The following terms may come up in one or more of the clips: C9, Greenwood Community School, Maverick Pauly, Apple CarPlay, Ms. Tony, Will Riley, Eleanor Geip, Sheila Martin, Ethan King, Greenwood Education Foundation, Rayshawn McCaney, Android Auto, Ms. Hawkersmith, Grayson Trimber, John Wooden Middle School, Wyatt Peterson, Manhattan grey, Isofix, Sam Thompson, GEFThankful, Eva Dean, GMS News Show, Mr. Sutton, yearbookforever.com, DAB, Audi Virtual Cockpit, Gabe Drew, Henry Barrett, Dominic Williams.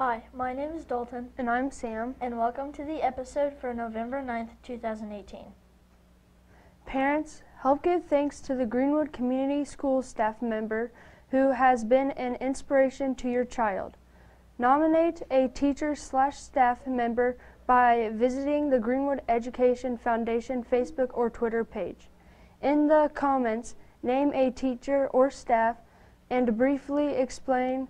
Hi, my name is Dalton. And I'm Sam. And welcome to the episode for November 9th, 2018. Parents, help give thanks to the Greenwood Community School staff member who has been an inspiration to your child. Nominate a teacher/staff member by visiting the Greenwood Education Foundation Facebook or Twitter page. In the comments, name a teacher or staff and briefly explain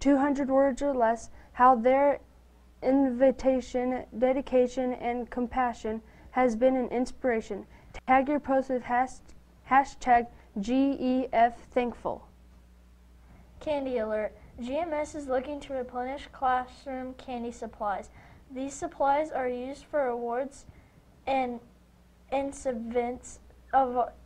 200 words or less how their invitation, dedication, and compassion has been an inspiration. Tag your post with hashtag GEFThankful. Candy alert. GMS is looking to replenish classroom candy supplies. These supplies are used for awards and events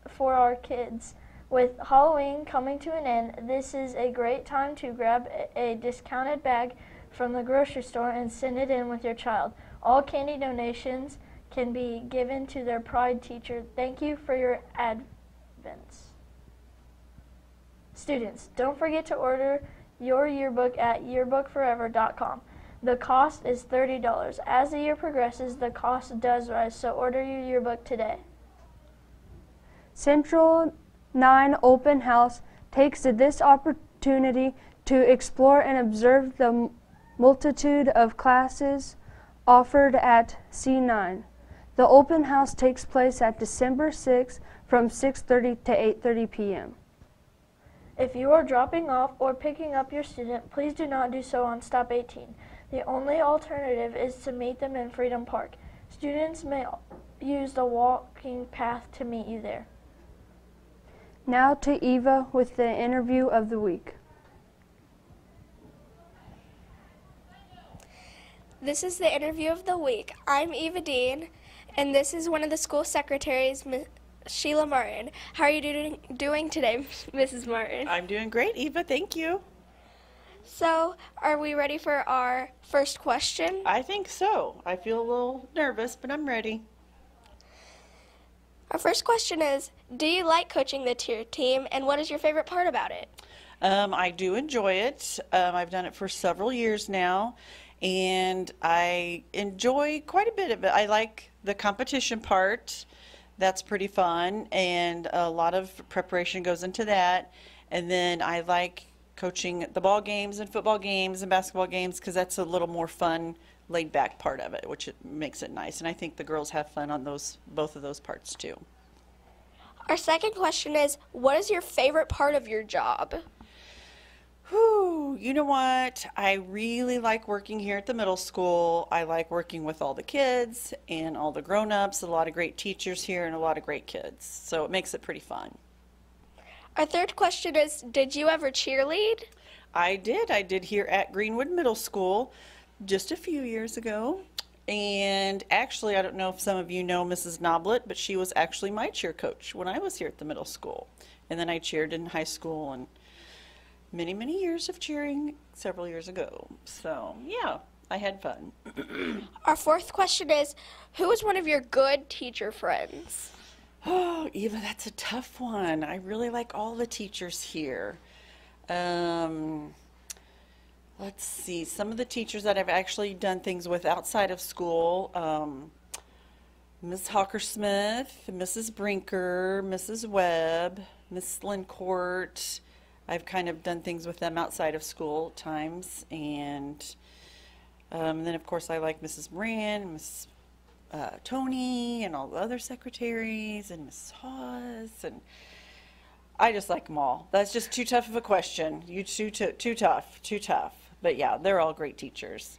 for our kids. With Halloween coming to an end, this is a great time to grab a discounted bag from the grocery store and send it in with your child. All candy donations can be given to their pride teacher. Thank you for your advents. Students, don't forget to order your yearbook at yearbookforever.com. The cost is $30. As the year progresses, the cost does rise, so order your yearbook today. Central Nine Open House takes this opportunity to explore and observe the multitude of classes offered at C9. The open house takes place at December 6th from 6:30 to 8:30 p.m. If you are dropping off or picking up your student, please do not do so on stop 18. The only alternative is to meet them in Freedom Park. Students may use the walking path to meet you there. Now to Eva with the interview of the week. This is the interview of the week. I'm Eva Dean, and this is one of the school secretaries, Ms. Sheila Martin. How are you doing today, Mrs. Martin? I'm doing great, Eva. Thank you. So, are we ready for our first question? I think so. I feel a little nervous, but I'm ready. Our first question is, do you like coaching the cheer team, and what is your favorite part about it? I do enjoy it. I've done it for several years now, and I enjoy quite a bit of it. I like the competition part. That's pretty fun, and a lot of preparation goes into that. And then I like coaching the ball games and football games and basketball games because that's a little more fun, laid-back part of it, which makes it nice. And I think the girls have fun on those, both of those parts too. Our second question is, what is your favorite part of your job? Whew, you know what? I really like working here at the middle school. I like working with all the kids and all the grown-ups, a lot of great teachers here and a lot of great kids. So it makes it pretty fun. Our third question is, did you ever cheerlead? I did. I did here at Greenwood Middle School just a few years ago. And actually, I don't know if some of you know Mrs. Noblet, but she was actually my cheer coach when I was here at the middle school. And then I cheered in high school and many, many years of cheering several years ago. So, yeah, I had fun. Our fourth question is, who was one of your good teacher friends? Oh, Eva, that's a tough one. I really like all the teachers here. Let's see, some of the teachers that I've actually done things with outside of school, Ms. Hawkersmith, Mrs. Brinker, Mrs. Webb, Ms. Lincourt. I've kind of done things with them outside of school at times, and then of course I like Mrs. Moran, Ms. Tony, and all the other secretaries, and Ms. Hawes, and I just like them all. That's just too tough of a question. You too tough. But yeah, they're all great teachers.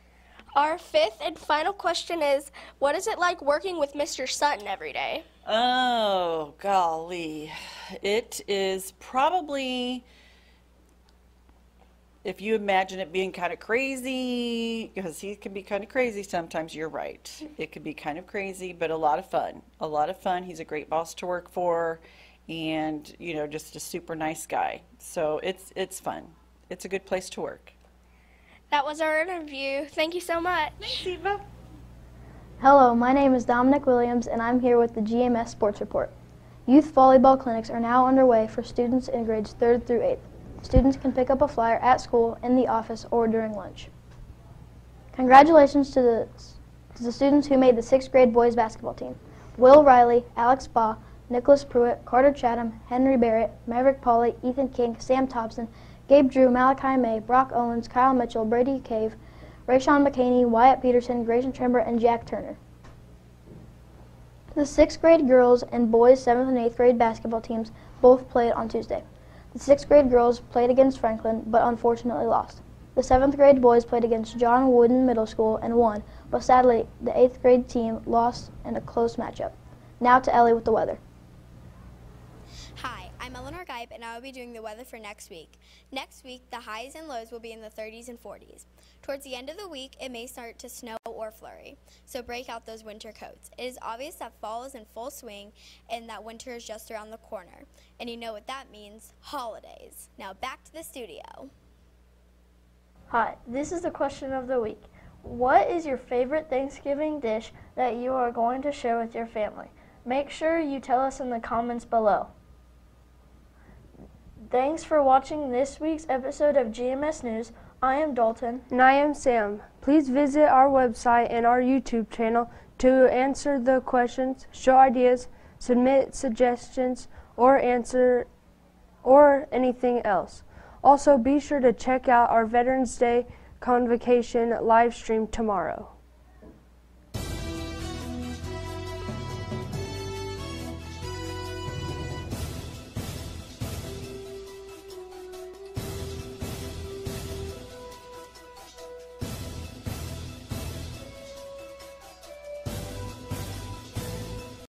Our fifth and final question is, what is it like working with Mr. Sutton every day? Oh, golly. It is probably, if you imagine it being kind of crazy, because he can be kind of crazy sometimes, you're right. It could be kind of crazy, but a lot of fun. A lot of fun. He's a great boss to work for, and, you know, just a super nice guy. So it's fun. It's a good place to work. That was our interview. Thank you so much. Thanks, Eva. Hello, my name is Dominic Williams, and I'm here with the GMS Sports Report. Youth volleyball clinics are now underway for students in grades 3rd through 8th. Students can pick up a flyer at school, in the office, or during lunch. Congratulations to the students who made the 6th grade boys basketball team. Will Riley, Alex Baugh, Nicholas Pruitt, Carter Chatham, Henry Barrett, Maverick Pauly, Ethan King, Sam Thompson, Gabe Drew, Malachi May, Brock Owens, Kyle Mitchell, Brady Cave, Rayshawn McCaney, Wyatt Peterson, Grayson Trimber, and Jack Turner. The 6th grade girls and boys 7th and 8th grade basketball teams both played on Tuesday. The 6th grade girls played against Franklin, but unfortunately lost. The 7th grade boys played against John Wooden Middle School and won, but sadly the 8th grade team lost in a close matchup. Now to Ellie with the weather. Hi, I'm Eleanor Geip, and I will be doing the weather for next week. Next week, the highs and lows will be in the 30s and 40s. Towards the end of the week, it may start to snow or flurry, so break out those winter coats. It is obvious that fall is in full swing and that winter is just around the corner. And you know what that means, holidays. Now back to the studio. Hi, this is the question of the week. What is your favorite Thanksgiving dish that you are going to share with your family? Make sure you tell us in the comments below. Thanks for watching this week's episode of GMS News. I am Dalton. And I am Sam. Please visit our website and our YouTube channel to answer the questions, show ideas, submit suggestions, or anything else. Also, be sure to check out our Veterans Day Convocation live stream tomorrow.